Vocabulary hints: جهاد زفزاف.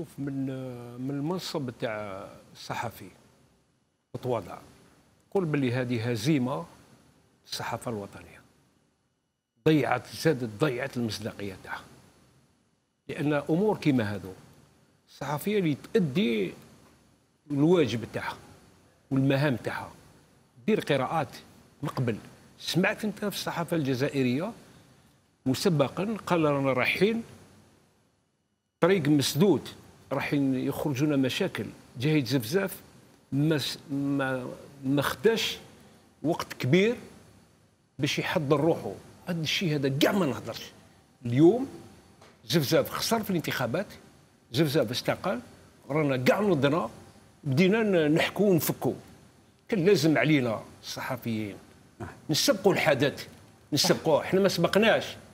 شوف من المنصب تاع الصحفي تتواضع، قل بلي هذه هزيمه الصحافه الوطنيه، ضيعت المصداقيه تاعها، لان امور كيما هذو الصحفيه اللي تأدي الواجب تاعها والمهام تاعها دير قراءات. من قبل سمعت انت في الصحافه الجزائريه مسبقا قال رانا رايحين طريق مسدود، رايحين يخرجون مشاكل. جهاد زفزاف ما خداش وقت كبير باش يحضر روحه. هذا الشيء هذا كاع ما نهضرش. اليوم زفزاف خسر في الانتخابات، زفزاف استقال، رانا كاع نضنا بدينا نحكوا ونفكوا. كان لازم علينا الصحفيين نسبقوا الحدث، نسبقوه. احنا ما سبقناش.